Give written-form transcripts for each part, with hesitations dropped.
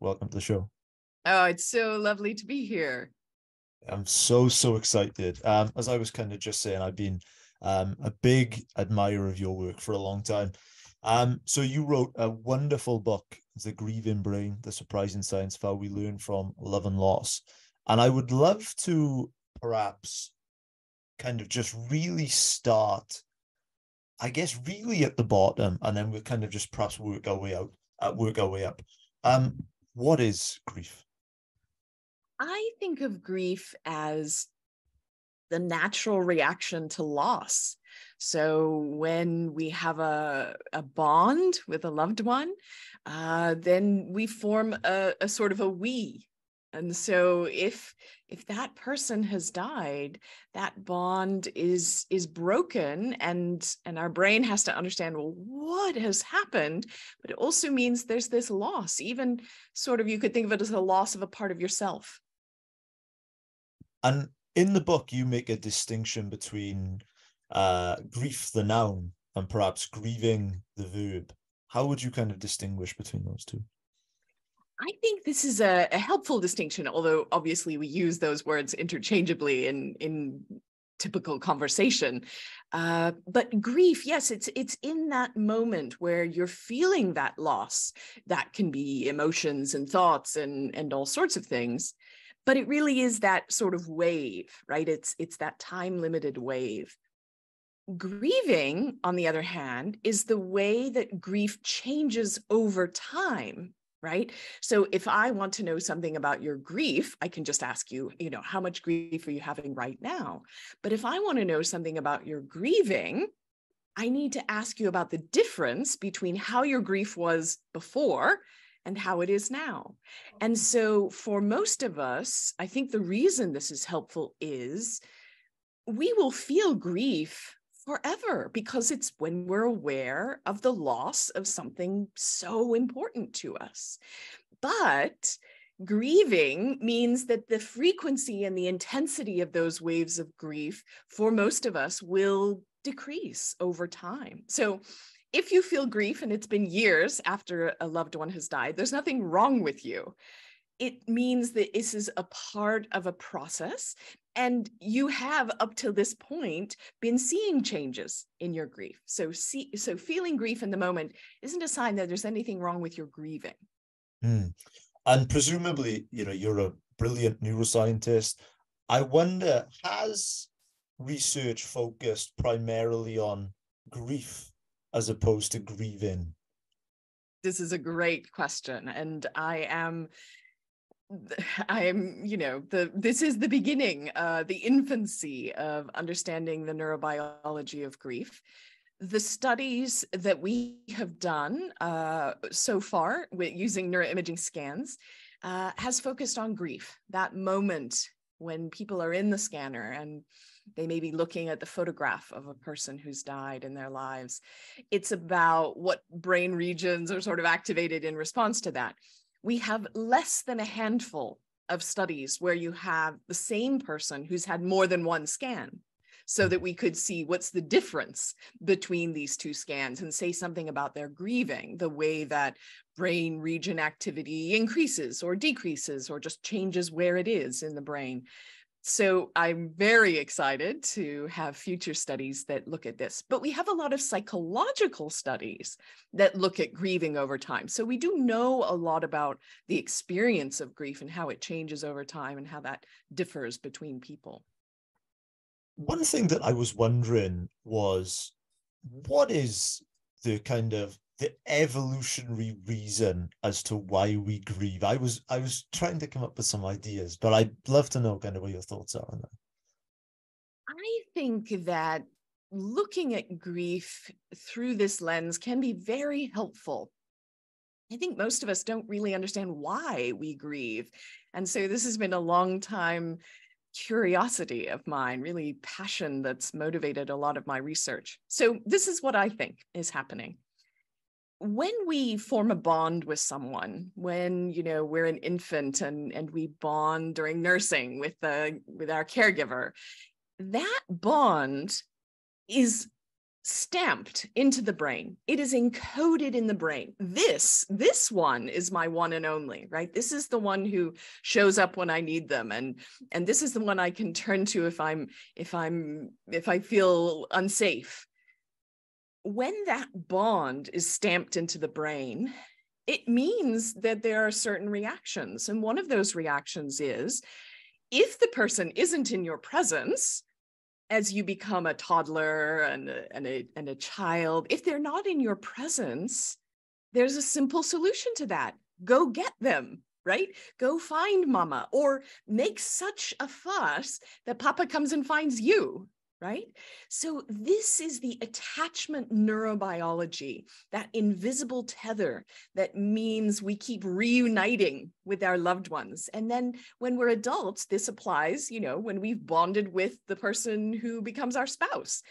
Welcome to the show. Oh, it's so lovely to be here. I'm so excited. As I was kind of just saying, I've been a big admirer of your work for a long time. So you wrote a wonderful book, The Grieving Brain, The Surprising Science of How We Learn from Love and Loss. And I would love to perhaps kind of just really start, I guess, really at the bottom, and then we'll kind of just perhaps work our way up. What is grief? I think of grief as the natural reaction to loss. So when we have a bond with a loved one, then we form a sort of a we. And so if that person has died, that bond is broken, and our brain has to understand, well, what has happened? But it also means there's this loss, even sort of, you could think of it as the loss of a part of yourself. And in the book, you make a distinction between grief, the noun, and perhaps grieving, the verb. How would you kind of distinguish between those two? I think this is a helpful distinction, although obviously we use those words interchangeably in typical conversation. But grief, yes, it's in that moment where you're feeling that loss. That can be emotions and thoughts and all sorts of things. But it really is that sort of wave, right? It's that time-limited wave. Grieving, on the other hand, is the way that grief changes over time, right? So if I want to know something about your grief, I can just ask you, you know, how much grief are you having right now? But if I want to know something about your grieving, I need to ask you about the difference between how your grief was before and how it is now. And so for most of us, I think the reason this is helpful is we will feel grief forever because it's when we're aware of the loss of something so important to us. But grieving means that the frequency and the intensity of those waves of grief for most of us will decrease over time. So if you feel grief and it's been years after a loved one has died, there's nothing wrong with you. It means that this is a part of a process, and you have up to this point been seeing changes in your grief. So feeling grief in the moment isn't a sign that there's anything wrong with your grieving. Mm. And presumably, you know, you're a brilliant neuroscientist. I wonder, has research focused primarily on grief as opposed to grieving? This is a great question. And I am, you know, this is the beginning, the infancy of understanding the neurobiology of grief. The studies that we have done so far with using neuroimaging scans has focused on grief, that moment when people are in the scanner and they may be looking at the photograph of a person who's died in their lives. It's about what brain regions are sort of activated in response to that. We have less than a handful of studies where you have the same person who's had more than one scan, so that we could see what's the difference between these two scans and say something about their grieving, the way that brain region activity increases or decreases or just changes where it is in the brain. So I'm very excited to have future studies that look at this. But we have a lot of psychological studies that look at grieving over time. So we do know a lot about the experience of grief and how it changes over time and how that differs between people. One thing that I was wondering was, what is the kind of the evolutionary reason as to why we grieve? I was trying to come up with some ideas, but I'd love to know kind of what your thoughts are on that. I think that looking at grief through this lens can be very helpful. I think most of us don't really understand why we grieve. And so this has been a long time curiosity of mine, really passion that's motivated a lot of my research. So this is what I think is happening. When we form a bond with someone, when, you know, we're an infant and we bond during nursing with our caregiver, that bond is stamped into the brain. It is encoded in the brain. This one is my one and only, right? This is the one who shows up when I need them. And this is the one I can turn to if I feel unsafe. When that bond is stamped into the brain, it means that there are certain reactions. And one of those reactions is, if the person isn't in your presence, as you become a toddler and a child, if they're not in your presence, there's a simple solution to that. Go get them, right? Go find mama, or make such a fuss that papa comes and finds you, right? So this is the attachment neurobiology, that invisible tether that means we keep reuniting with our loved ones. And then when we're adults, this applies, you know, when we've bonded with the person who becomes our spouse.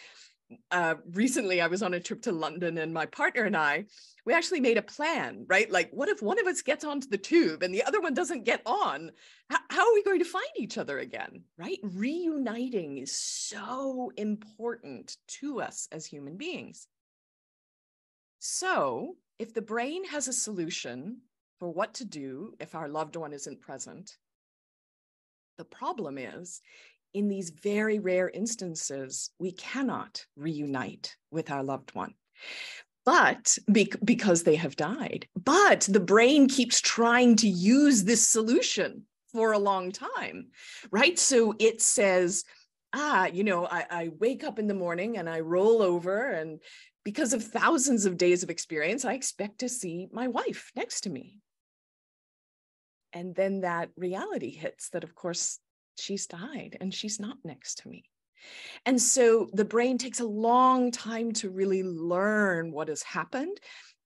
Recently, I was on a trip to London, and my partner and I, we actually made a plan, right? Like, what if one of us gets onto the tube and the other one doesn't get on? How are we going to find each other again, right? Reuniting is so important to us as human beings. So if the brain has a solution for what to do if our loved one isn't present, the problem is, in these very rare instances, we cannot reunite with our loved one, but because they have died. But the brain keeps trying to use this solution for a long time, right? So it says, you know, I wake up in the morning and I roll over, and because of thousands of days of experience, I expect to see my wife next to me. And then that reality hits that, of course, she's died and she's not next to me. And so the brain takes a long time to really learn what has happened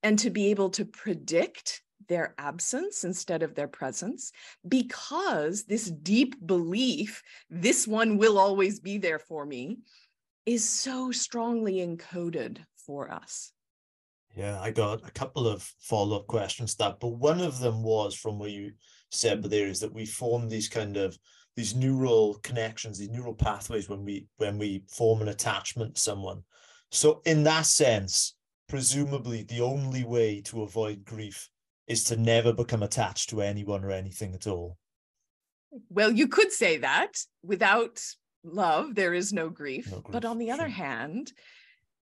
and to be able to predict their absence instead of their presence, because this deep belief, this one will always be there for me, is so strongly encoded for us. Yeah, I got a couple of follow-up questions to that, but one of them was from what you said there, is that we form these kind of these neural connections, these neural pathways when we form an attachment to someone. So in that sense, presumably the only way to avoid grief is to never become attached to anyone or anything at all. Well, you could say that. Without love, there is no grief. No grief. But on the other hand,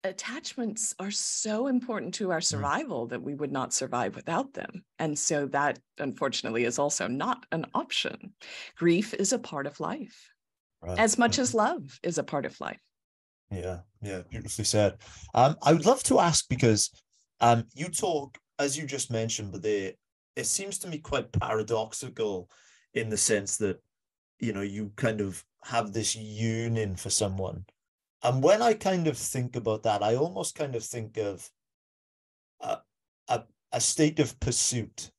attachments are so important to our survival that we would not survive without them. And so that, unfortunately, is also not an option. Grief is a part of life, right, as much as love is a part of life. Yeah, yeah, beautifully said. I would love to ask, because you talk, as you just mentioned, but it seems to me quite paradoxical, in the sense that, you know, you kind of have this yearning for someone. And when I kind of think about that, I almost kind of think of a state of pursuit,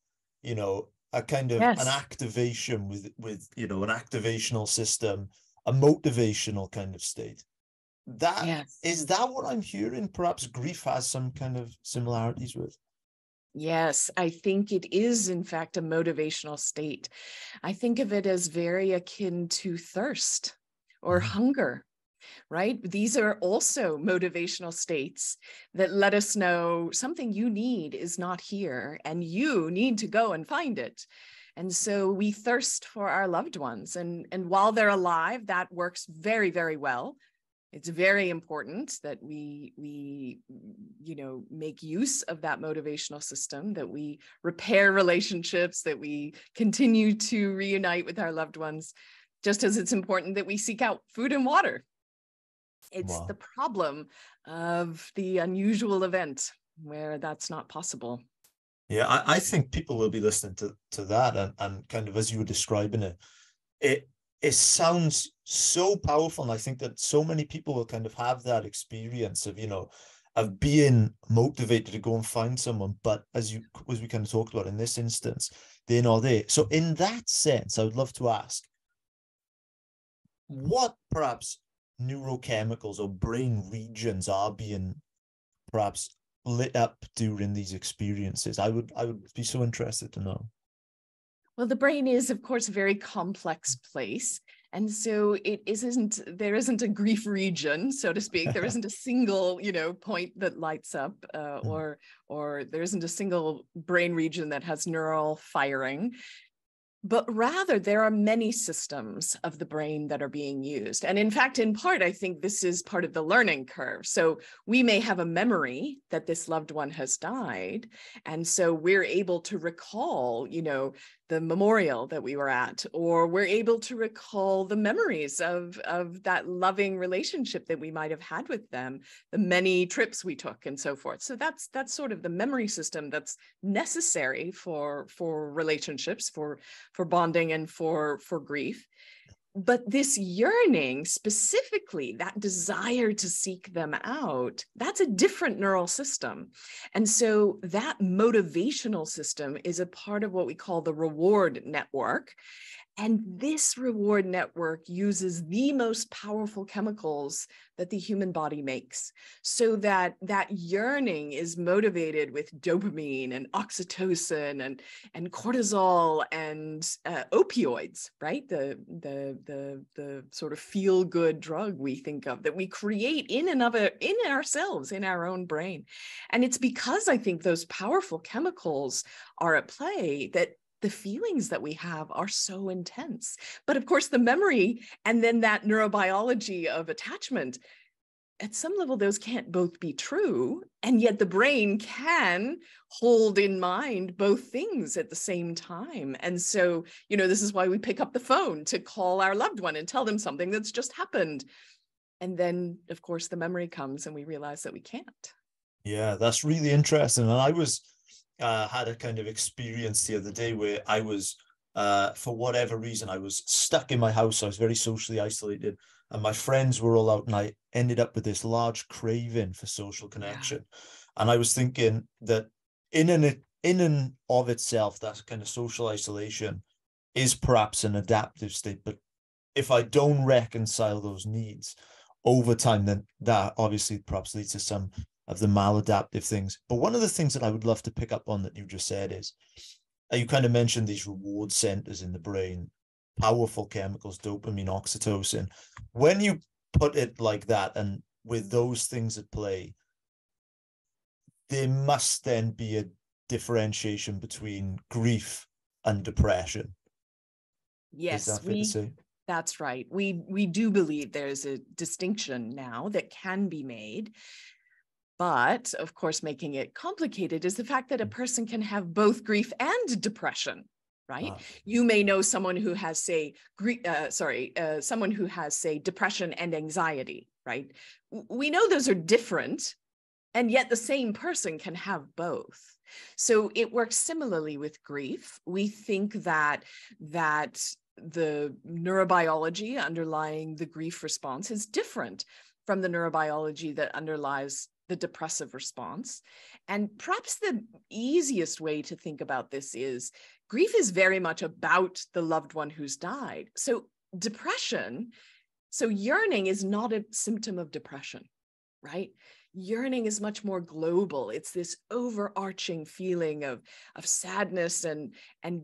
you know, a kind of an activation with, you know, an activational system, a motivational kind of state. That is that what I'm hearing? Perhaps grief has some kind of similarities with. Yes, I think it is, in fact, a motivational state. I think of it as very akin to thirst or hunger. Right? These are also motivational states that let us know something you need is not here and you need to go and find it. And so we thirst for our loved ones. And while they're alive, that works very, very well. It's very important that we you know, make use of that motivational system, that we repair relationships, that we continue to reunite with our loved ones, just as it's important that we seek out food and water. It's the problem of the unusual event where that's not possible. Yeah, I think people will be listening to that, and kind of as you were describing it, it sounds so powerful. And I think that so many people will kind of have that experience of, you know, of being motivated to go and find someone. But as we kind of talked about in this instance, they're not there. So in that sense, I would love to ask, what perhaps neurochemicals or brain regions are being perhaps lit up during these experiences? I would be so interested to know. Well, the brain is, of course, a very complex place, And so there isn't a grief region, so to speak. There isn't a single, point that lights up, or there isn't a single brain region that has neural firing. But rather, there are many systems of the brain that are being used. And in fact, in part, I think this is part of the learning curve. So we may have a memory that this loved one has died. And so we're able to recall, the memorial that we were at, or we're able to recall the memories of that loving relationship that we might have had with them, the many trips we took and so forth. So that's sort of the memory system that's necessary for relationships, for bonding and for grief. But this yearning, specifically that desire to seek them out, that's a different neural system. And so that motivational system is a part of what we call the reward network. And this reward network uses the most powerful chemicals that the human body makes, so that yearning is motivated with dopamine and oxytocin and cortisol and opioids, right? The sort of feel-good drug we think of, that we create in ourselves, in our own brain. And it's because I think those powerful chemicals are at play that the feelings that we have are so intense. But of course, the memory and then that neurobiology of attachment, at some level, those can't both be true. And yet the brain can hold in mind both things at the same time. And so, this is why we pick up the phone to call our loved one and tell them something that's just happened. And then, of course, the memory comes and we realize that we can't. Yeah, that's really interesting. And I had a kind of experience the other day where I was, for whatever reason, I was stuck in my house. I was very socially isolated and my friends were all out, and I ended up with this large craving for social connection. Yeah. And I was thinking that in and of itself, that kind of social isolation is perhaps an adaptive state. But if I don't reconcile those needs over time, then that obviously perhaps leads to some of the maladaptive things. But one of the things that I would love to pick up on that you just said is, you kind of mentioned these reward centers in the brain, powerful chemicals, dopamine, oxytocin. When you put it like that, and with those things at play, there must then be a differentiation between grief and depression. Yes, is that fair to say? That's right. We do believe there's a distinction now that can be made. But of course, making it complicated is the fact that a person can have both grief and depression, right? Wow. You may know someone who has, say, depression and anxiety, right? We know those are different, and yet the same person can have both. So it works similarly with grief. We think that the neurobiology underlying the grief response is different from the neurobiology that underlies the depressive response. And perhaps the easiest way to think about this is grief is very much about the loved one who's died. So depression, so yearning is not a symptom of depression, right? Yearning is much more global. It's this overarching feeling of sadness and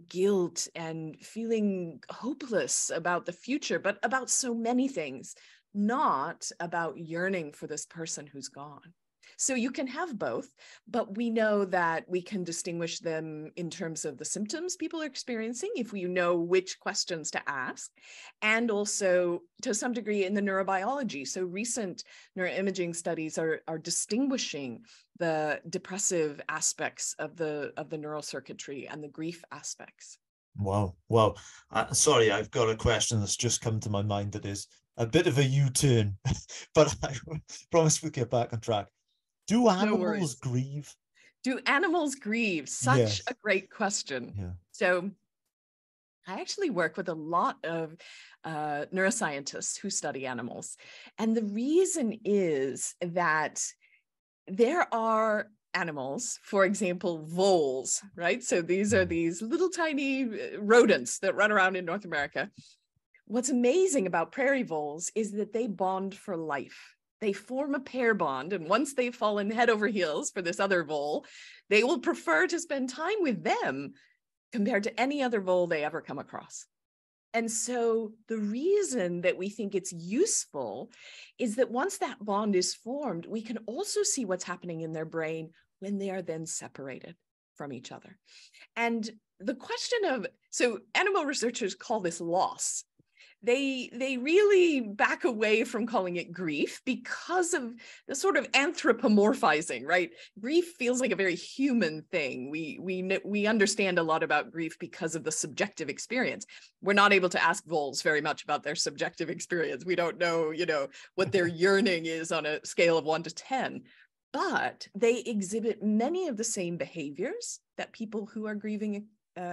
guilt and feeling hopeless about the future, but about so many things, not about yearning for this person who's gone. So you can have both, but we know that we can distinguish them in terms of the symptoms people are experiencing, if we know which questions to ask, and also to some degree in the neurobiology. So recent neuroimaging studies are distinguishing the depressive aspects of the neural circuitry and the grief aspects. Wow. Well, sorry, I've got a question that's just come to my mind that is a bit of a U-turn, but I promise we'll get back on track. Do animals grieve? Do animals grieve? Such yes. a great question. Yeah. So I actually work with a lot of neuroscientists who study animals. And the reason is that there are animals, for example, voles, right? So these are these little tiny rodents that run around in North America. What's amazing about prairie voles is that they bond for life. They form a pair bond, and once they've fallen head over heels for this other vole, they will prefer to spend time with them compared to any other vole they ever come across. And so the reason that we think it's useful is that once that bond is formed, we can also see what's happening in their brain when they are then separated from each other. And the question of, so animal researchers call this loss. They really back away from calling it grief because of the sort of anthropomorphizing, right? Grief feels like a very human thing. We understand a lot about grief because of the subjective experience. We're not able to ask voles very much about their subjective experience. We don't know, you know, what their yearning is on a scale of 1 to 10, but they exhibit many of the same behaviors that people who are grieving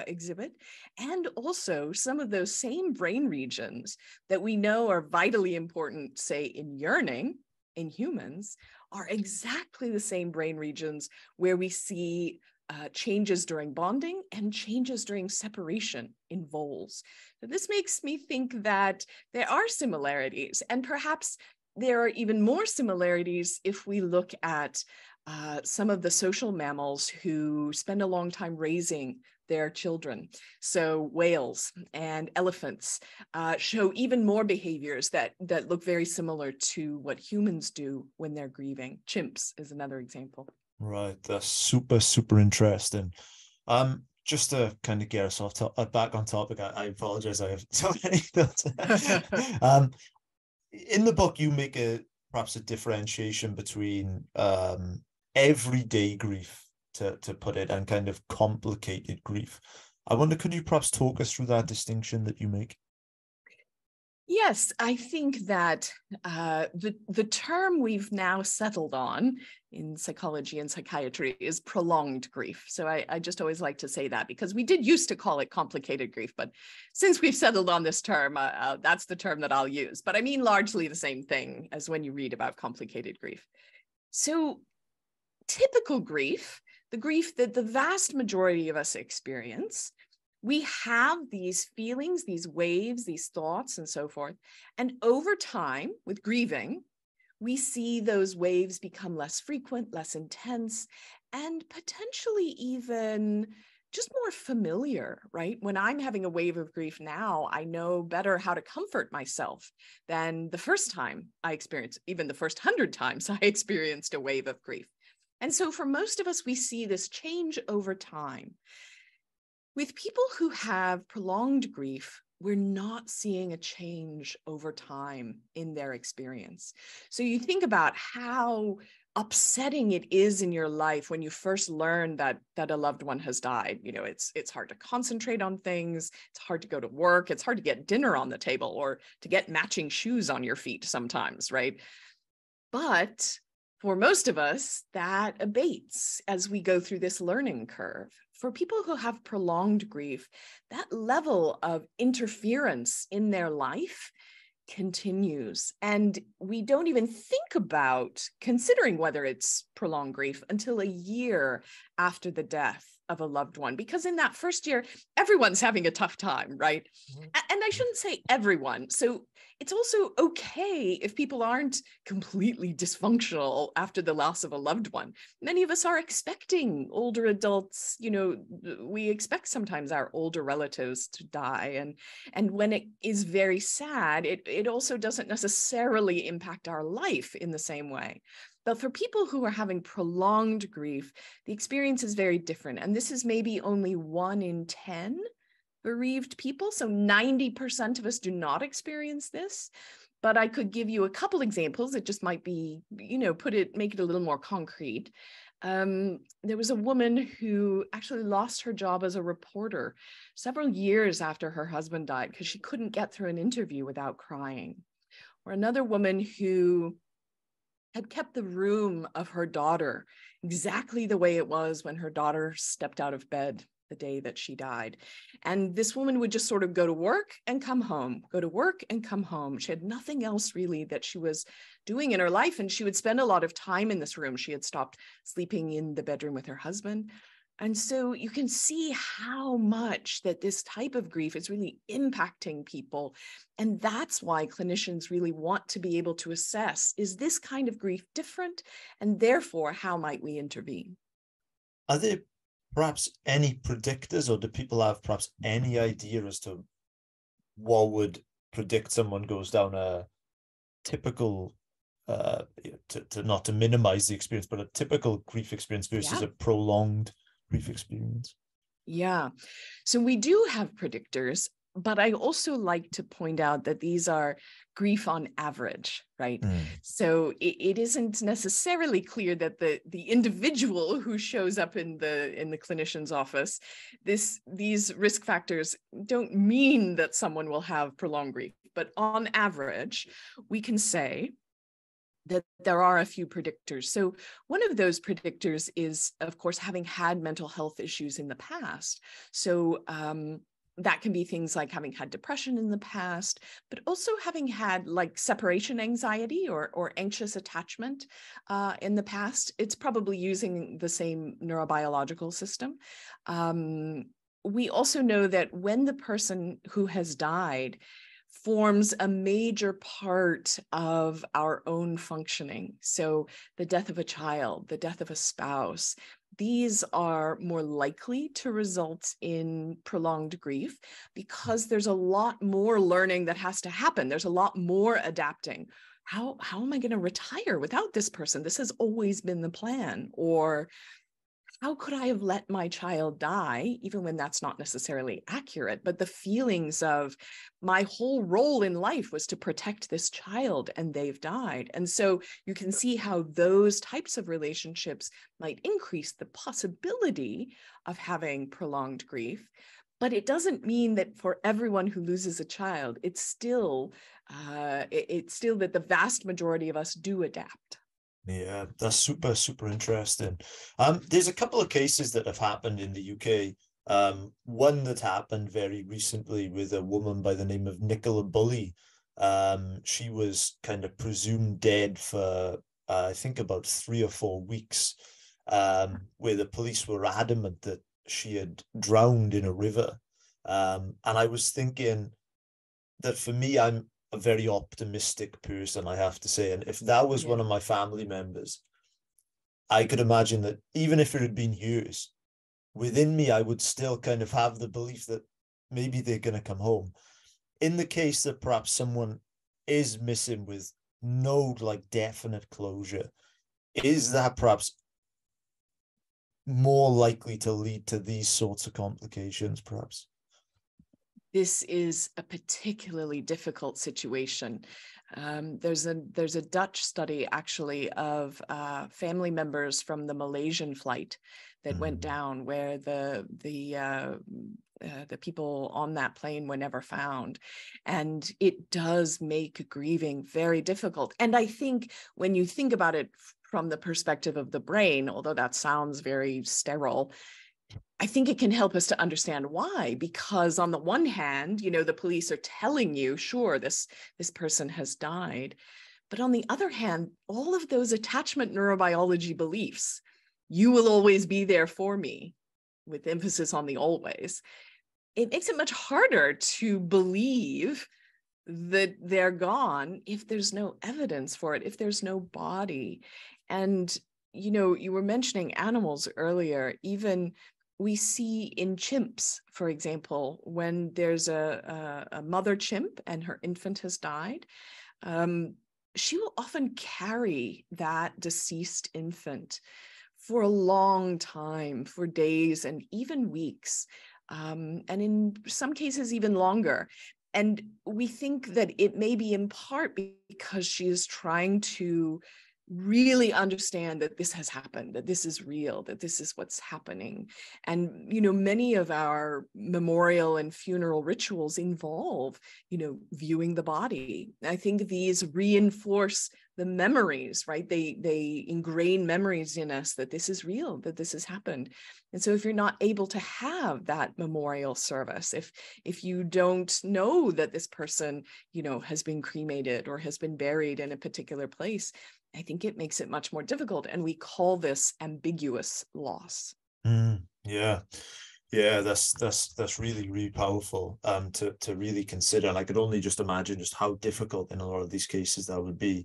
exhibit, and also some of those same brain regions that we know are vitally important, say, in yearning in humans, are exactly the same brain regions where we see changes during bonding and changes during separation in voles. So this makes me think that there are similarities, and perhaps there are even more similarities if we look at some of the social mammals who spend a long time raising their children. So whales and elephants show even more behaviors that look very similar to what humans do when they're grieving. Chimps is another example. Right, that's super, super interesting. Just to kind of get us off back on topic, I apologize, I have so many thoughts. In the book, you make perhaps a differentiation between everyday grief, to put it, and kind of complicated grief. I wonder, could you perhaps talk us through that distinction that you make? Yes, I think that the term we've now settled on in psychology and psychiatry is prolonged grief. So I just always like to say that, because we did used to call it complicated grief, but since we've settled on this term, that's the term that I'll use. But I mean largely the same thing as when you read about complicated grief. So typical grief, the grief that the vast majority of us experience, we have these feelings, these waves, these thoughts, and so forth. And over time, with grieving, we see those waves become less frequent, less intense, and potentially even just more familiar, right? When I'm having a wave of grief now, I know better how to comfort myself than the first time I experienced, even the first 100 times I experienced a wave of grief. And so for most of us, we see this change over time. With people who have prolonged grief, we're not seeing a change over time in their experience. So you think about how upsetting it is in your life when you first learn that a loved one has died. You know, it's hard to concentrate on things. It's hard to go to work. It's hard to get dinner on the table or to get matching shoes on your feet sometimes, right? But for most of us, that abates as we go through this learning curve. For people who have prolonged grief, that level of interference in their life continues. And we don't even think about considering whether it's prolonged grief until a year after the death of a loved one, because in that first year, everyone's having a tough time, right? And I shouldn't say everyone. So it's also okay if people aren't completely dysfunctional after the loss of a loved one. Many of us are expecting older adults, you know, we expect sometimes our older relatives to die. And when it is very sad, it also doesn't necessarily impact our life in the same way. But for people who are having prolonged grief, the experience is very different. And this is maybe only 1 in 10 bereaved people. So 90% of us do not experience this. But I could give you a couple examples. It just might be, you know, make it a little more concrete. There was a woman who actually lost her job as a reporter several years after her husband died because she couldn't get through an interview without crying. Or another woman who had kept the room of her daughter exactly the way it was when her daughter stepped out of bed the day that she died. And this woman would just sort of go to work and come home, go to work and come home. She had nothing else really that she was doing in her life. And she would spend a lot of time in this room. She had stopped sleeping in the bedroom with her husband. And so you can see how much that this type of grief is really impacting people. And that's why clinicians really want to be able to assess, is this kind of grief different? And therefore, how might we intervene? Are there perhaps any predictors, or do people have perhaps any idea as to what would predict someone goes down a typical, to not to minimize the experience, but a typical grief experience versus a prolonged grief experience? Yeah. So we do have predictors, but I also like to point out that these are grief on average, right? Mm. So it isn't necessarily clear that the individual who shows up in the clinician's office, these risk factors don't mean that someone will have prolonged grief. But on average, we can say that there are a few predictors. So one of those predictors is, of course, having had mental health issues in the past. So that can be things like having had depression in the past, but also having had like separation anxiety or anxious attachment in the past. It's probably using the same neurobiological system. We also know that when the person who has died forms a major part of our own functioning. So the death of a child, the death of a spouse, these are more likely to result in prolonged grief because there's a lot more learning that has to happen. There's a lot more adapting. How am I going to retire without this person? This has always been the plan. Or how could I have let my child die, even when that's not necessarily accurate? But the feelings of my whole role in life was to protect this child and they've died. And so you can see how those types of relationships might increase the possibility of having prolonged grief. But it doesn't mean that for everyone who loses a child, it's still that the vast majority of us do adapt. Yeah, that's super, super interesting. There's a couple of cases that have happened in the UK. One that happened very recently with a woman by the name of Nicola Bulley. She was kind of presumed dead for, I think, about 3 or 4 weeks, where the police were adamant that she had drowned in a river. And I was thinking that for me, I'm a very optimistic person, I have to say. And if that was one of my family members, I could imagine that even if it had been years, within me, I would still kind of have the belief that maybe they're going to come home. In the case that perhaps someone is missing with no like definite closure, is that perhaps more likely to lead to these sorts of complications, perhaps? This is a particularly difficult situation. There's a Dutch study actually of family members from the Malaysian flight that went down, where the people on that plane were never found. And it does make grieving very difficult. And I think when you think about it from the perspective of the brain, although that sounds very sterile, I think it can help us to understand why, because on the one hand, you know, the police are telling you, sure, this person has died. But on the other hand, all of those attachment neurobiology beliefs, you will always be there for me, with emphasis on the always, it makes it much harder to believe that they're gone if there's no evidence for it, if there's no body. And, you know, you were mentioning animals earlier. Even we see in chimps, for example, when there's a mother chimp and her infant has died, she will often carry that deceased infant for a long time, for days and even weeks, and in some cases even longer. And we think that it may be in part because she is trying to really understand that this has happened, that this is real, that this is what's happening. And, you know, many of our memorial and funeral rituals involve, you know, viewing the body. I think these reinforce the memories, right? They ingrain memories in us that this is real, that this has happened. And so if you're not able to have that memorial service, if you don't know that this person, you know, has been cremated or has been buried in a particular place, I think it makes it much more difficult. And we call this ambiguous loss. Yeah, that's really, really powerful to really consider. And I could only just imagine just how difficult in a lot of these cases that would be.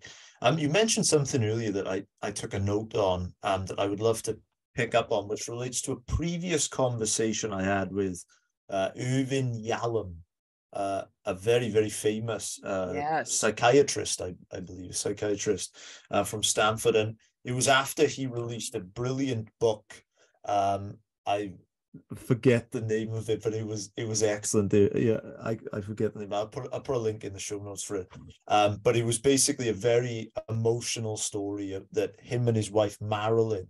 You mentioned something earlier that I took a note on that I would love to pick up on, which relates to a previous conversation I had with Irvin Yalom, a very, very famous psychiatrist, I believe, from Stanford. And it was after he released a brilliant book. I forget the name of it, but it was excellent. Yeah, I forget the name. I'll put a link in the show notes for it. But it was basically a very emotional story that him and his wife Marilyn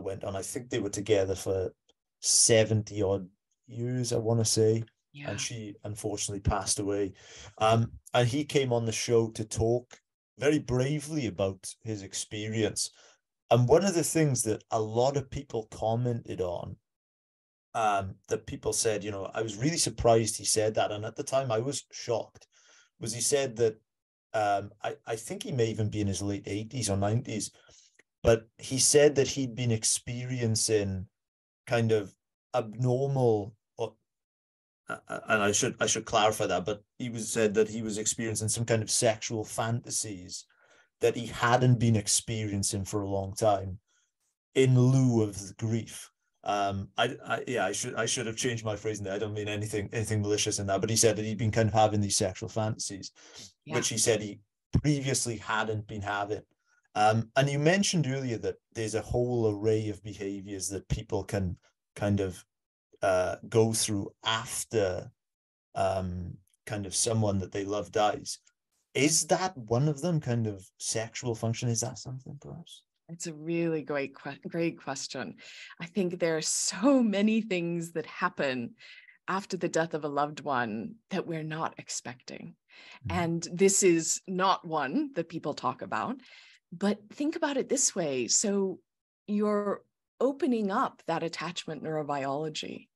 went on. I think they were together for 70 odd years, I want to say. Yeah. And she unfortunately passed away. And he came on the show to talk very bravely about his experience. And one of the things that a lot of people commented on, that people said, you know, I was really surprised he said that. And at the time I was shocked, was he said that, I think he may even be in his late 80s or 90s, but he said that he'd been experiencing kind of abnormal, and I should clarify that, but said that he was experiencing some kind of sexual fantasies that he hadn't been experiencing for a long time, in lieu of the grief. I should have changed my phrasing there. I don't mean anything malicious in that, but he said that he'd been kind of having these sexual fantasies, which he said he previously hadn't been having. And you mentioned earlier that there's a whole array of behaviors that people can kind of go through after kind of someone that they love dies. Is that one of them, kind of sexual function? Is that something for us? It's a really great question. I think there are so many things that happen after the death of a loved one that we're not expecting. Mm-hmm. And this is not one that people talk about. But think about it this way. So you're opening up that attachment neurobiology.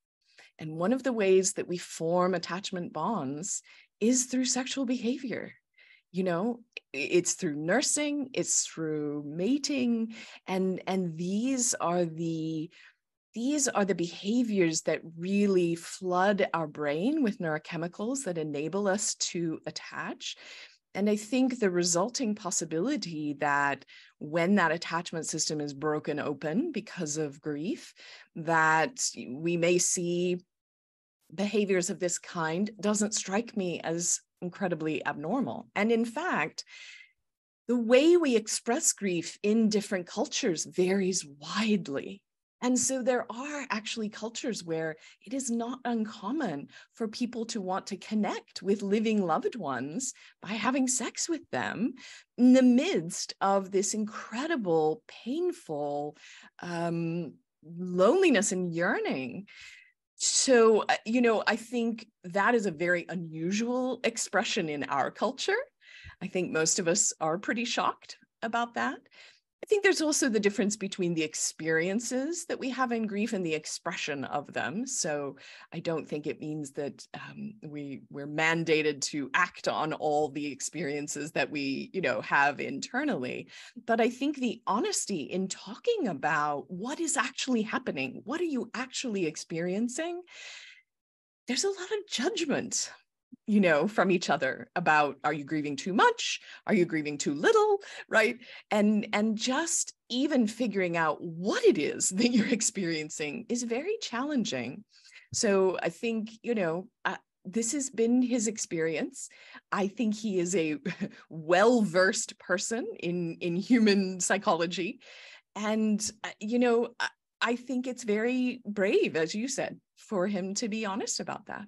And one of the ways that we form attachment bonds is through sexual behavior. You know, it's through nursing, it's through mating, and these are the behaviors that really flood our brain with neurochemicals that enable us to attach. And I think the resulting possibility that when that attachment system is broken open because of grief, that we may see behaviors of this kind doesn't strike me as incredibly abnormal. And in fact, the way we express grief in different cultures varies widely. And so there are actually cultures where it is not uncommon for people to want to connect with living loved ones by having sex with them in the midst of this incredible, painful loneliness and yearning. So, you know, I think that is a very unusual expression in our culture. I think most of us are pretty shocked about that. I think there's also the difference between the experiences that we have in grief and the expression of them. So I don't think it means that we're mandated to act on all the experiences that we, you know, have internally. But I think the honesty in talking about what is actually happening, what are you actually experiencing, there's a lot of judgment, you know, from each other about, are you grieving too much? Are you grieving too little? Right. And just even figuring out what it is that you're experiencing is very challenging. So I think, you know, this has been his experience. I think he is a well-versed person in human psychology. And, you know, I think it's very brave, as you said, for him to be honest about that.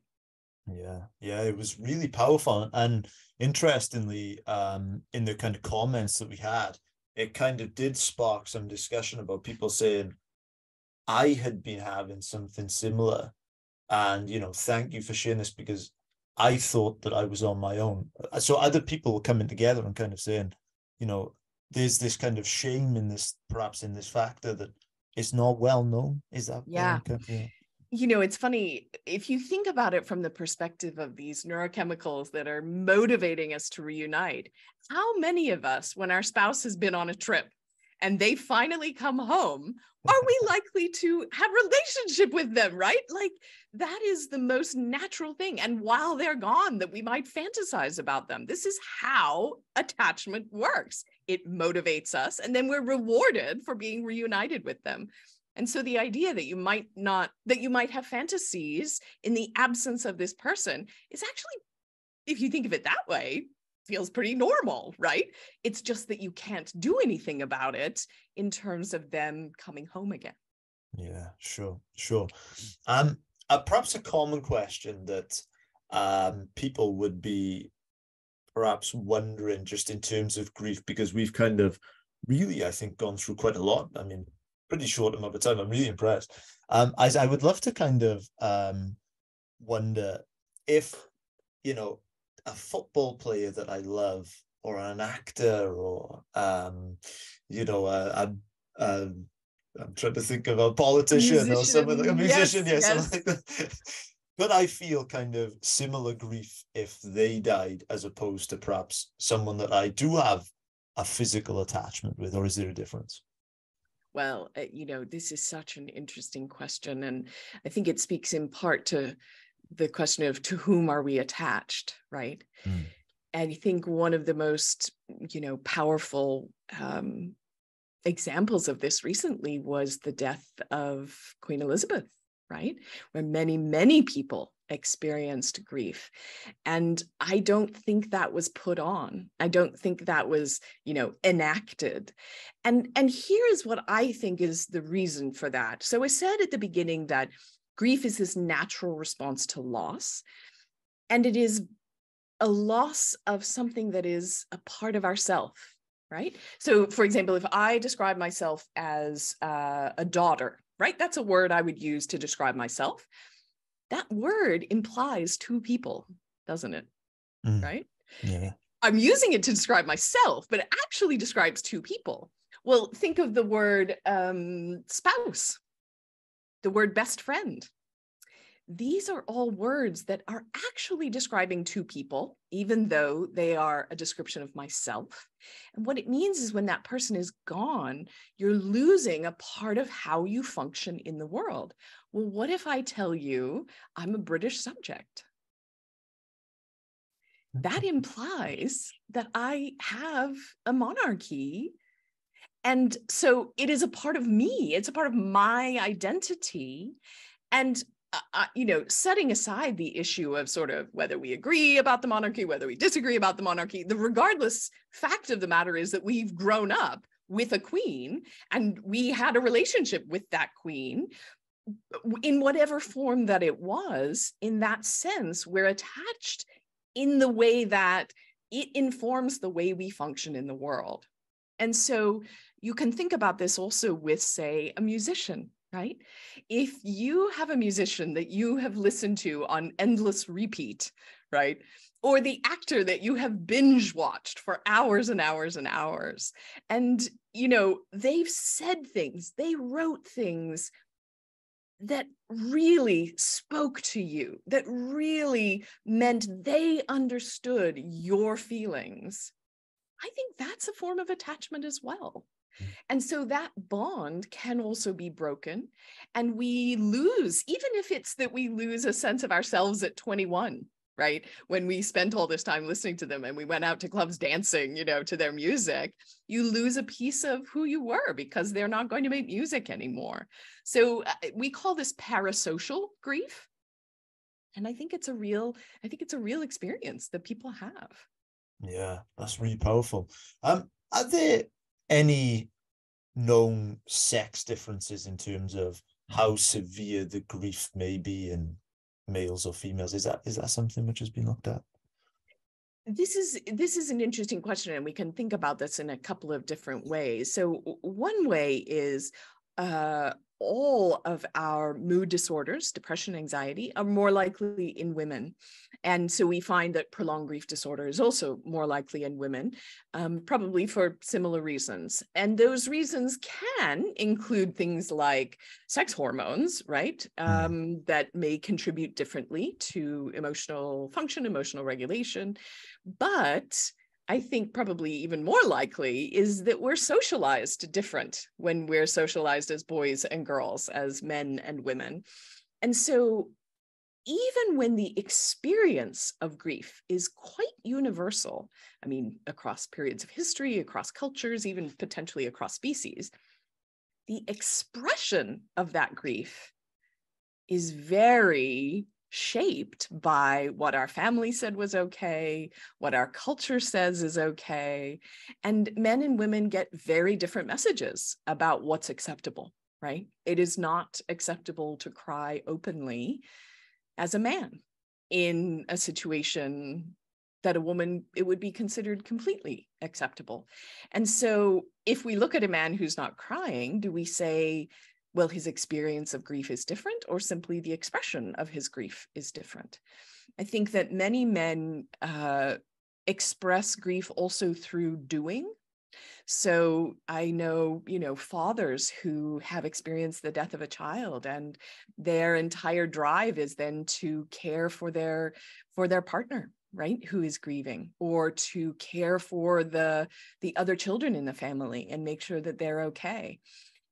Yeah, it was really powerful. And interestingly, in the kind of comments that we had, it kind of did spark some discussion about people saying, I had been having something similar. And, you know, thank you for sharing this, because I thought that I was on my own. So other people were coming together and kind of saying, you know, there's this kind of shame in this, perhaps in this factor that it's not well known. Is that? Yeah. You know, it's funny, if you think about it from the perspective of these neurochemicals that are motivating us to reunite, how many of us, when our spouse has been on a trip and they finally come home, are we likely to have a relationship with them, right? Like, that is the most natural thing. And while they're gone, that we might fantasize about them. This is how attachment works. It motivates us, and then we're rewarded for being reunited with them. And so the idea that you might have fantasies in the absence of this person is actually, if you think of it that way, feels pretty normal, right? It's just that you can't do anything about it in terms of them coming home again. Yeah, sure. Perhaps a common question that people would be perhaps wondering just in terms of grief, because we've kind of really, I think, gone through quite a lot. I mean, pretty short amount of time. I'm really impressed. I would love to kind of wonder if, you know, a football player that I love, or an actor, or, you know, I'm trying to think of a politician, or someone like a musician, something like that. But I feel kind of similar grief if they died, as opposed to perhaps someone that I do have a physical attachment with, or is there a difference? Well, you know, this is such an interesting question, and I think it speaks in part to the question of to whom are we attached, right? Mm. And I think one of the most, you know, powerful examples of this recently was the death of Queen Elizabeth, right? Where many, many people experienced grief. And I don't think that was put on. I don't think that was, you know, enacted. And here's what I think is the reason for that. So I said at the beginning that grief is this natural response to loss, and it is a loss of something that is a part of ourself, right? So, for example, if I describe myself as a daughter, right? That's a word I would use to describe myself. That word implies two people, doesn't it? Mm. Right? Yeah. I'm using it to describe myself, but it actually describes two people. Well, think of the word spouse, the word best friend. These are all words that are actually describing two people, even though they are a description of myself. And what it means is when that person is gone, you're losing a part of how you function in the world. Well, what if I tell you I'm a British subject? That implies that I have a monarchy. And so it is a part of me. It's a part of my identity. And, you know, setting aside the issue of sort of whether we agree about the monarchy, whether we disagree about the monarchy, the regardless fact of the matter is that we've grown up with a queen and we had a relationship with that queen in whatever form that it was. In that sense, we're attached in the way that it informs the way we function in the world. And so you can think about this also with, say, a musician, right? If you have a musician that you have listened to on endless repeat, right? Or the actor that you have binge watched for hours and hours and hours. And, you know, they've said things, they wrote things that really spoke to you, that really meant they understood your feelings. I think that's a form of attachment as well. And so that bond can also be broken, and we lose, even if it's that we lose a sense of ourselves at 21, right? When we spent all this time listening to them and we went out to clubs dancing, you know, to their music, you lose a piece of who you were because they're not going to make music anymore. So we call this parasocial grief. And I think it's a real experience that people have. Yeah, that's really powerful. Are there any known sex differences in terms of how severe the grief may be in males or females? Is that something which has been looked at? This is an interesting question, and we can think about this in a couple of different ways. So one way is all of our mood disorders, depression, anxiety, are more likely in women. And so we find that prolonged grief disorder is also more likely in women, probably for similar reasons. And those reasons can include things like sex hormones, right? That may contribute differently to emotional function, emotional regulation. But I think probably even more likely is that we're socialized different when we're socialized as boys and girls, as men and women. And so even when the experience of grief is quite universal, I mean, across periods of history, across cultures, even potentially across species, the expression of that grief is very shaped by what our family said was okay, what our culture says is okay. And men and women get very different messages about what's acceptable, right? It is not acceptable to cry openly as a man in a situation that a woman, it would be considered completely acceptable. And so if we look at a man who's not crying, do we say, well, his experience of grief is different, or simply the expression of his grief is different? I think that many men express grief also through doing. So I know, fathers who have experienced the death of a child, and their entire drive is then to care for their partner, right, who is grieving, or to care for the other children in the family and make sure that they're okay.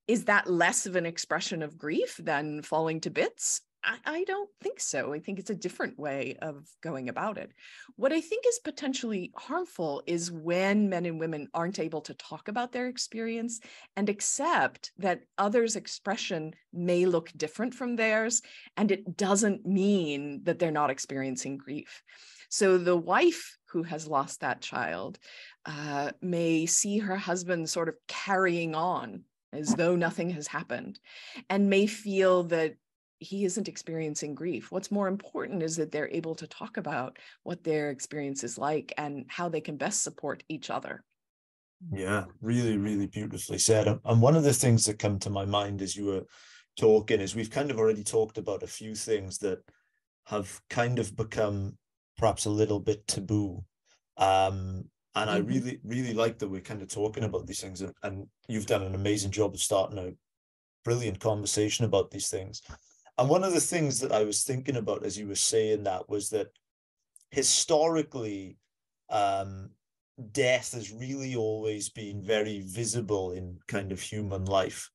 Is that less of an expression of grief than falling to bits? I don't think so. I think it's a different way of going about it. What I think is potentially harmful is when men and women aren't able to talk about their experience and accept that others' expression may look different from theirs, and it doesn't mean that they're not experiencing grief. So the wife who has lost that child may see her husband sort of carrying on as though nothing has happened, and may feel that he isn't experiencing grief. What's more important is that they're able to talk about what their experience is like and how they can best support each other. Yeah, really, really beautifully said. And one of the things that come to my mind as you were talking is we've kind of already talked about a few things that have kind of become perhaps a little bit taboo. And I really, really like that we're kind of talking about these things, and you've done an amazing job of starting a brilliant conversation about these things. And one of the things that I was thinking about as you were saying that was that historically, death has really always been very visible in kind of human life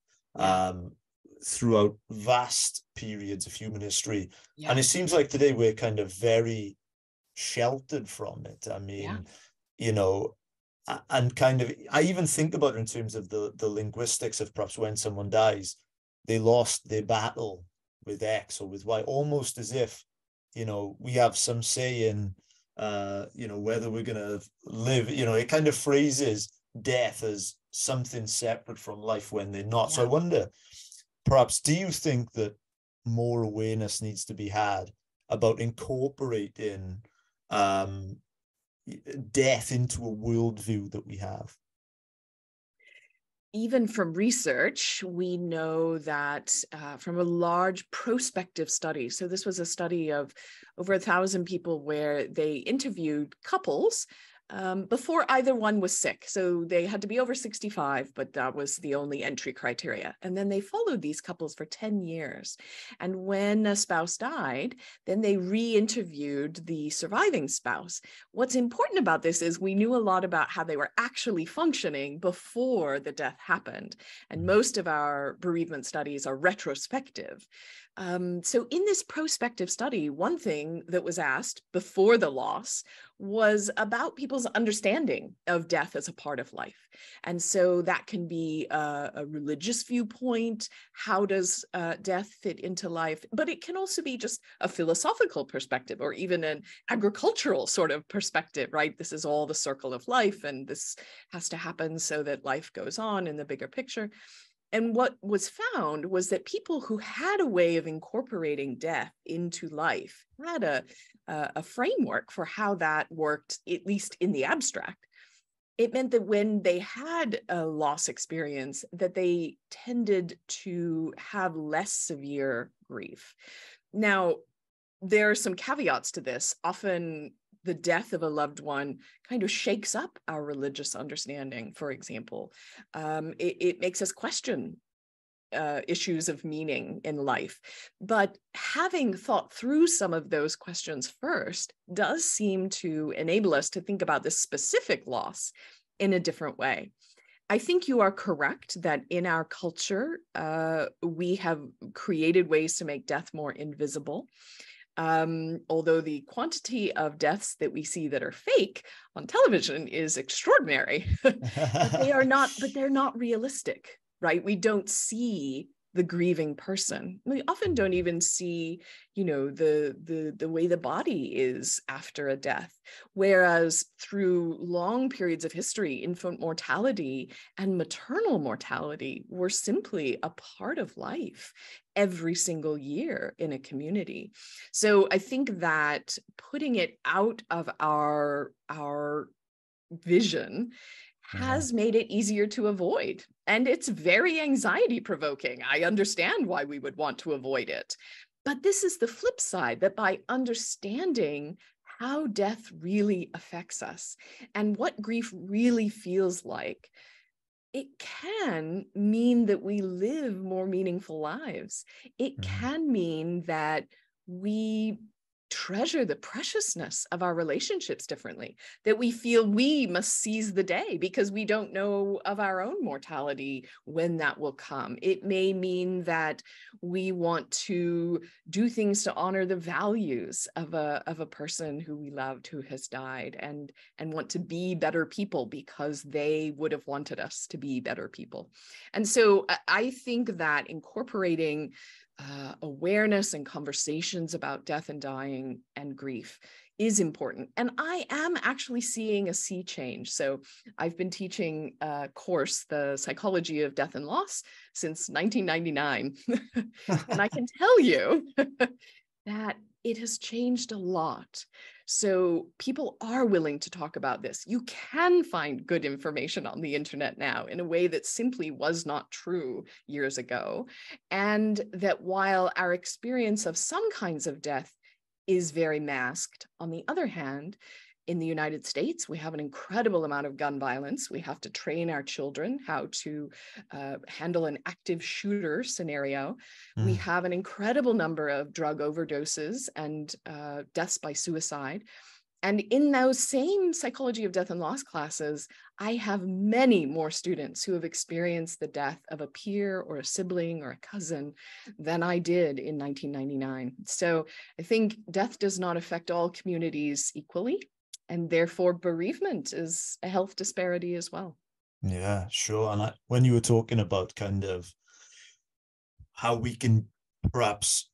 throughout vast periods of human history. Yeah. And it seems like today we're kind of very sheltered from it. I mean... Yeah. And kind of, I even think about it in terms of the linguistics of perhaps when someone dies, they lost their battle with X or with Y, almost as if, we have some say in, whether we're going to live, it kind of phrases death as something separate from life when they're not. Yeah. So I wonder, perhaps, do you think that more awareness needs to be had about incorporating death into a worldview that we have? Even from research, we know that from a large prospective study, so this was a study of over 1,000 people where they interviewed couples before either one was sick. So they had to be over 65, but that was the only entry criteria. And then they followed these couples for 10 years. And when a spouse died, then they re-interviewed the surviving spouse. What's important about this is we knew a lot about how they were actually functioning before the death happened. And most of our bereavement studies are retrospective. So in this prospective study, one thing that was asked before the loss was about people's understanding of death as a part of life. And so that can be a religious viewpoint. How does death fit into life? But it can also be just a philosophical perspective, or even an agricultural sort of perspective, right? This is all the circle of life, and this has to happen so that life goes on in the bigger picture. And what was found was that people who had a way of incorporating death into life had a framework for how that worked, at least in the abstract. It meant that when they had a loss experience, that they tended to have less severe grief. Now, there are some caveats to this. Often, the death of a loved one kind of shakes up our religious understanding, for example. It makes us question issues of meaning in life. But having thought through some of those questions first does seem to enable us to think about this specific loss in a different way. I think you are correct that in our culture, we have created ways to make death more invisible. Although the quantity of deaths that we see that are fake on television is extraordinary, but they're not realistic, right? We don't see the grieving person. We often don't even see, you know, the way the body is after a death. Whereas through long periods of history, infant mortality and maternal mortality were simply a part of life every single year in a community. So I think that putting it out of our vision has made it easier to avoid. And it's very anxiety provoking. I understand why we would want to avoid it. But this is the flip side, that by understanding how death really affects us and what grief really feels like, it can mean that we live more meaningful lives. It can mean that we treasure the preciousness of our relationships differently, that we feel we must seize the day because we don't know of our own mortality, when that will come. It may mean that we want to do things to honor the values of a person who we loved who has died, and want to be better people because they would have wanted us to be better people. And so I think that incorporating awareness and conversations about death and dying and grief is important. And I am actually seeing a sea change. So I've been teaching a course, The Psychology of Death and Loss, since 1999. And I can tell you that it has changed a lot. So people are willing to talk about this. You can find good information on the internet now in a way that simply was not true years ago. And that while our experience of some kinds of death is very masked, on the other hand, in the United States, we have an incredible amount of gun violence. We have to train our children how to handle an active shooter scenario. We have an incredible number of drug overdoses and deaths by suicide. And in those same Psychology of Death and Loss classes, I have many more students who have experienced the death of a peer or a sibling or a cousin than I did in 1999. So I think death does not affect all communities equally, and therefore bereavement is a health disparity as well. Yeah, sure. And when you were talking about kind of how we can perhaps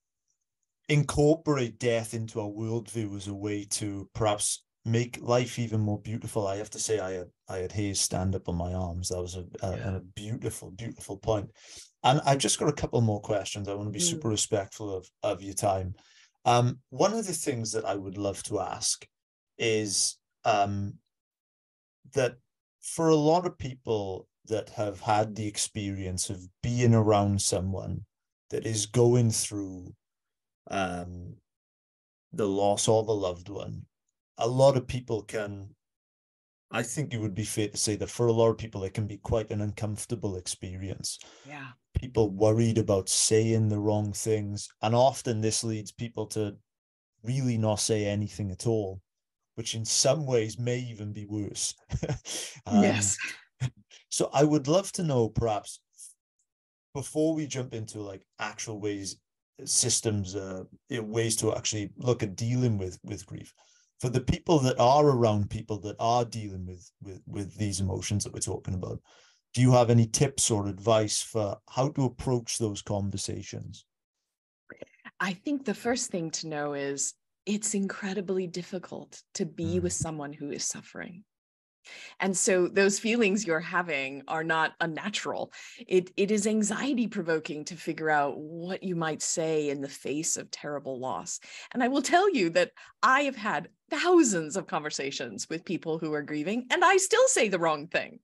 incorporate death into our worldview as a way to perhaps make life even more beautiful, I have to say I had hairs stand up on my arms. That was a beautiful, beautiful point. And I've just got a couple more questions. I want to be super respectful of your time. One of the things that I would love to ask is that for a lot of people that have had the experience of being around someone that is going through the loss of a loved one, a lot of people can, I think it would be fair to say that for a lot of people, it can be quite an uncomfortable experience. Yeah. People worried about saying the wrong things. And often this leads people to really not say anything at all, which in some ways may even be worse. Yes. So I would love to know, perhaps, before we jump into like actual ways, systems, ways to actually look at dealing with grief, for the people that are around people that are dealing with these emotions that we're talking about, do you have any tips or advice for how to approach those conversations? I think the first thing to know is it's incredibly difficult to be with someone who is suffering. And so those feelings you're having are not unnatural. It is anxiety provoking to figure out what you might say in the face of terrible loss. And I will tell you that I have had thousands of conversations with people who are grieving, and I still say the wrong thing.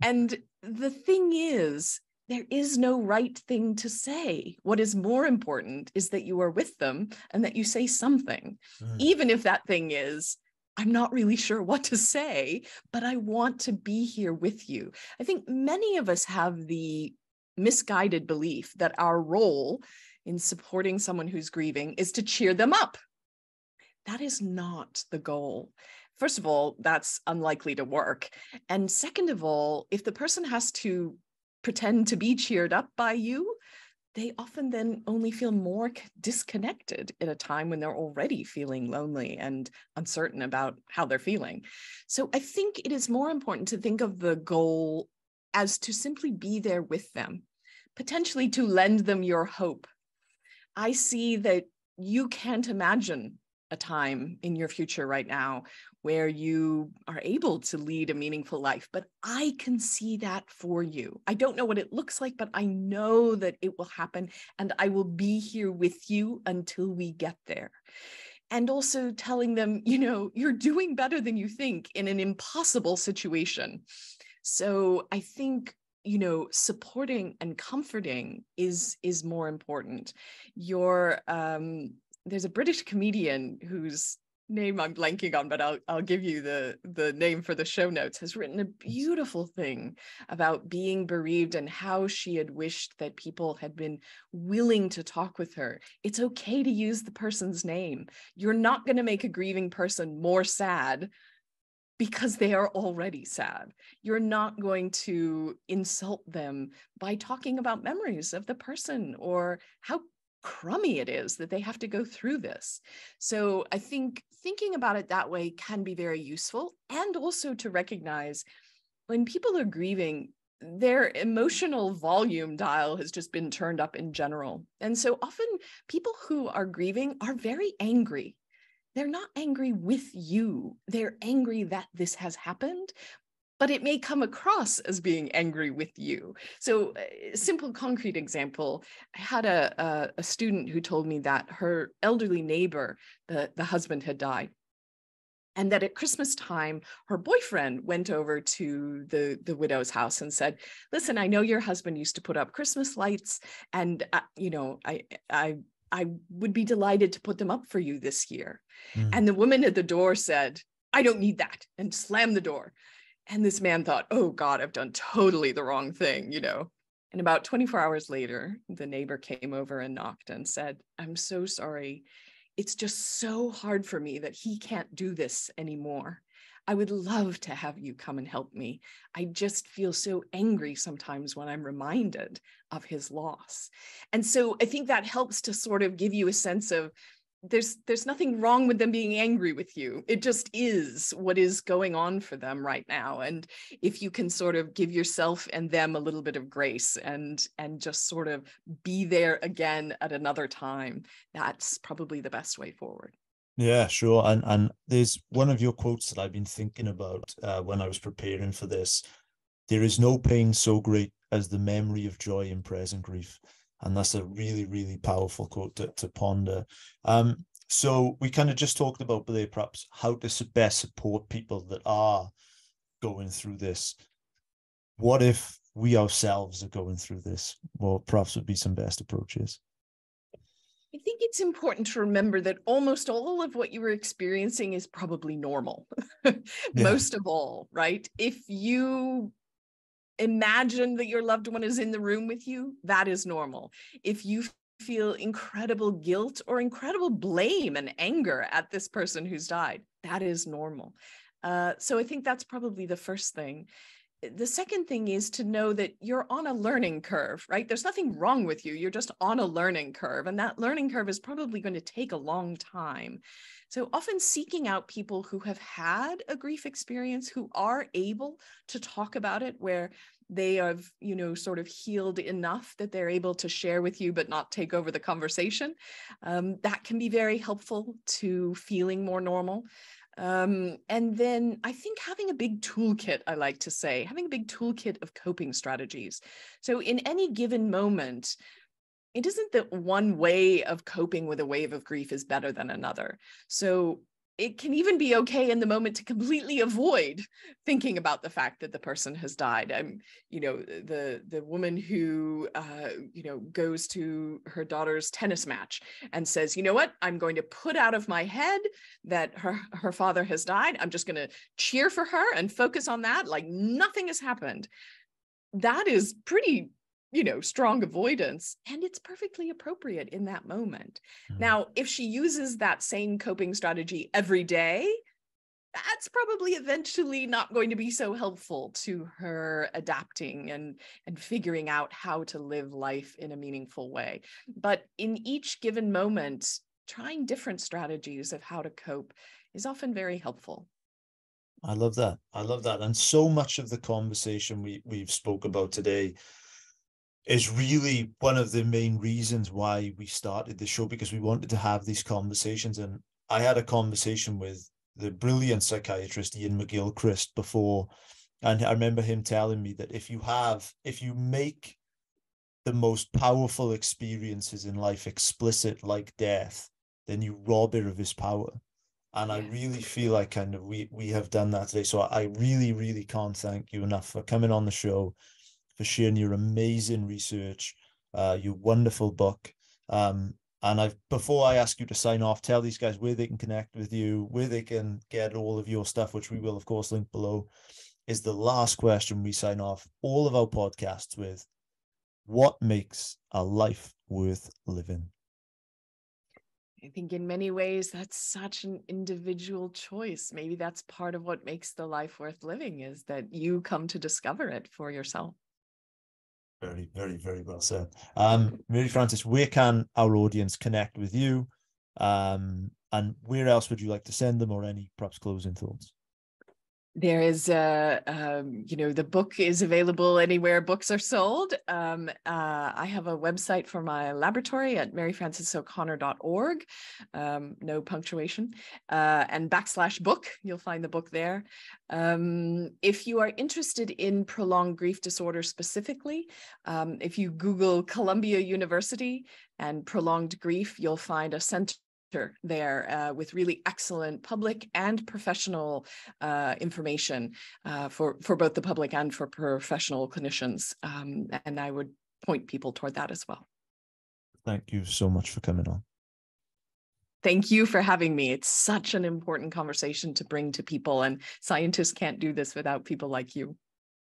And the thing is, there is no right thing to say. What is more important is that you are with them and that you say something, even if that thing is, I'm not really sure what to say, but I want to be here with you. I think many of us have the misguided belief that our role in supporting someone who's grieving is to cheer them up. That is not the goal. First of all, that's unlikely to work. And second of all, if the person has to pretend to be cheered up by you, they often then only feel more disconnected at a time when they're already feeling lonely and uncertain about how they're feeling. So I think it is more important to think of the goal as to simply be there with them, potentially to lend them your hope. I see that you can't imagine a time in your future right now where you are able to lead a meaningful life, but I can see that for you. I don't know what it looks like, but I know that it will happen, and I will be here with you until we get there. And also telling them, you know, you're doing better than you think in an impossible situation. So I think, you know, supporting and comforting is more important. There's a British comedian whose name I'm blanking on, but I'll give you the name for the show notes, has written a beautiful thing about being bereaved and how she had wished that people had been willing to talk with her. It's okay to use the person's name. You're not going to make a grieving person more sad because they are already sad. You're not going to insult them by talking about memories of the person or how crummy it is that they have to go through this. So I think thinking about it that way can be very useful, and also to recognize when people are grieving, their emotional volume dial has just been turned up in general. And so often people who are grieving are very angry. They're not angry with you. They're angry that this has happened, but it may come across as being angry with you. So a simple concrete example, I had a student who told me that her elderly neighbor, the husband had died, and that at Christmas time, her boyfriend went over to the widow's house and said, listen, I know your husband used to put up Christmas lights, and you know, I would be delighted to put them up for you this year. Mm. And the woman at the door said, I don't need that, and slammed the door. And this man thought, oh God, I've done totally the wrong thing, you know. And about 24 hours later, the neighbor came over and knocked and said, I'm so sorry. It's just so hard for me that he can't do this anymore. I would love to have you come and help me. I just feel so angry sometimes when I'm reminded of his loss. And so I think that helps to sort of give you a sense of, there's nothing wrong with them being angry with you. It just is what is going on for them right now. And if you can sort of give yourself and them a little bit of grace and just sort of be there again at another time, that's probably the best way forward. Yeah, sure. And there's one of your quotes that I've been thinking about when I was preparing for this. There is no pain so great as the memory of joy in present grief. And that's a really, really powerful quote to ponder. So we kind of just talked about there perhaps how to best support people that are going through this. What if we ourselves are going through this? Well, perhaps would be some best approaches. I think it's important to remember that almost all of what you were experiencing is probably normal. Most of all, right? If you imagine that your loved one is in the room with you, that is normal. If you feel incredible guilt or incredible blame and anger at this person who's died, that is normal. So I think that's probably the first thing. The second thing is to know that you're on a learning curve, right? There's nothing wrong with you. You're just on a learning curve, and that learning curve is probably going to take a long time. So often seeking out people who have had a grief experience, who are able to talk about it, where they have, you know, sort of healed enough that they're able to share with you but not take over the conversation. That can be very helpful to feeling more normal. And then I think having a big toolkit, I like to say, having a big toolkit of coping strategies. So in any given moment, it isn't that one way of coping with a wave of grief is better than another. So it can even be okay in the moment to completely avoid thinking about the fact that the person has died. You know, the woman who, you know, goes to her daughter's tennis match and says, you know what, I'm going to put out of my head that her father has died. I'm just going to cheer for her and focus on that like nothing has happened. That is pretty, you know, strong avoidance, and it's perfectly appropriate in that moment. Now, if she uses that same coping strategy every day, that's probably eventually not going to be so helpful to her adapting and figuring out how to live life in a meaningful way. But in each given moment, trying different strategies of how to cope is often very helpful. I love that. I love that. And so much of the conversation we've spoke about today is really one of the main reasons why we started the show, because we wanted to have these conversations. And I had a conversation with the brilliant psychiatrist Ian McGillchrist before, and I remember him telling me that if you make the most powerful experiences in life explicit, like death, then you rob it of its power. And I really feel like kind of we have done that today. So I really, really can't thank you enough for coming on the show, for sharing your amazing research, your wonderful book. And before I ask you to sign off, tell these guys where they can connect with you, where they can get all of your stuff, which we will, of course, link below, is the last question we sign off all of our podcasts with. What makes a life worth living? I think in many ways, that's such an individual choice. Maybe that's part of what makes the life worth living, is that you come to discover it for yourself. Very, very, very well said. Mary Frances, where can our audience connect with you? And where else would you like to send them, or any perhaps closing thoughts? There is, the book is available anywhere books are sold. I have a website for my laboratory at maryfrancesoconnor.org, no punctuation, and /book. You'll find the book there. If you are interested in prolonged grief disorder specifically, if you Google Columbia University and prolonged grief, you'll find a center there with really excellent public and professional information for both the public and for professional clinicians. And I would point people toward that as well. Thank you so much for coming on. Thank you for having me. It's such an important conversation to bring to people, and scientists can't do this without people like you.